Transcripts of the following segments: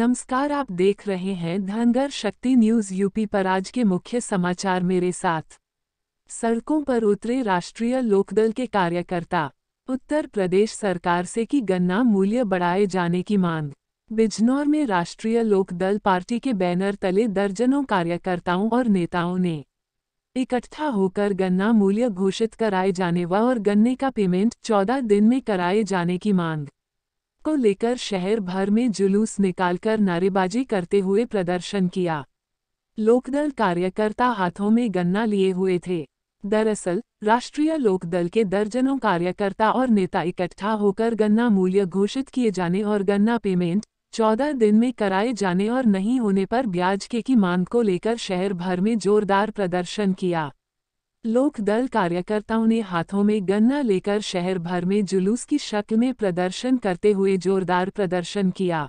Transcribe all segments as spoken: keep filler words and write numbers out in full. नमस्कार, आप देख रहे हैं धनगर शक्ति न्यूज यूपी पर। आज के मुख्य समाचार मेरे साथ। सड़कों पर उतरे राष्ट्रीय लोकदल के कार्यकर्ता। उत्तर प्रदेश सरकार से की गन्ना मूल्य बढ़ाए जाने की मांग। बिजनौर में राष्ट्रीय लोकदल पार्टी के बैनर तले दर्जनों कार्यकर्ताओं और नेताओं ने इकट्ठा होकर गन्ना मूल्य घोषित कराए जाने व और गन्ने का पेमेंट चौदह दिन में कराए जाने की मांग को लेकर शहर भर में जुलूस निकालकर नारेबाजी करते हुए प्रदर्शन किया। लोकदल कार्यकर्ता हाथों में गन्ना लिए हुए थे। दरअसल राष्ट्रीय लोकदल के दर्जनों कार्यकर्ता और नेता इकट्ठा होकर गन्ना मूल्य घोषित किए जाने और गन्ना पेमेंट चौदह दिन में कराए जाने और नहीं होने पर ब्याज के की मांग को लेकर शहर भर में जोरदार प्रदर्शन किया। लोकदल कार्यकर्ताओं ने हाथों में गन्ना लेकर शहर भर में जुलूस की शक्ल में प्रदर्शन करते हुए जोरदार प्रदर्शन किया।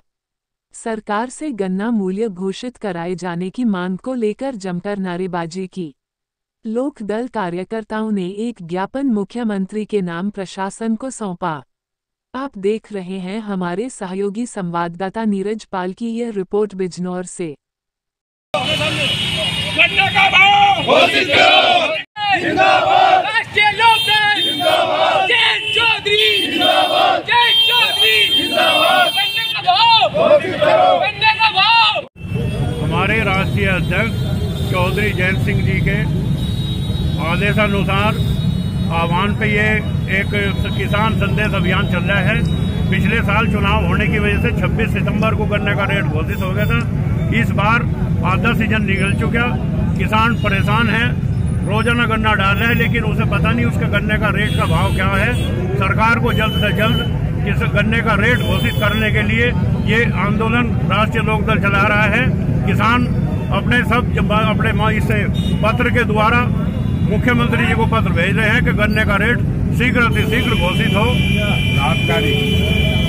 सरकार से गन्ना मूल्य घोषित कराए जाने की मांग को लेकर जमकर नारेबाजी की। लोकदल कार्यकर्ताओं ने एक ज्ञापन मुख्यमंत्री के नाम प्रशासन को सौंपा। आप देख रहे हैं हमारे सहयोगी संवाददाता नीरज पाल की यह रिपोर्ट बिजनौर से। जिंदाबाद राष्ट्रीय लोकदल, जिंदाबाद जयंत चौधरी, जिंदाबाद जयंत चौधरी, जिंदाबाद गन्ने का भाव, गन्ने का भाव। हमारे राष्ट्रीय अध्यक्ष चौधरी जयंत सिंह जी के आदेशानुसार आह्वान पे ये एक किसान संदेश अभियान चल रहा है। पिछले साल चुनाव होने की वजह से छब्बीस सितंबर को गन्ने का रेट घोषित हो गया था। इस बार आधा सीजन निकल चुका, किसान परेशान है, रोजाना गन्ना डाल रहे हैं लेकिन उसे पता नहीं उसके गन्ने का रेट का भाव क्या है। सरकार को जल्द से जल्द इस गन्ने का रेट घोषित करने के लिए ये आंदोलन राष्ट्रीय लोकदल चला रहा है। किसान अपने सब अपने इससे पत्र के द्वारा मुख्यमंत्री जी को पत्र भेज रहे हैं कि गन्ने का रेट शीघ्र से शीघ्र घोषित हो।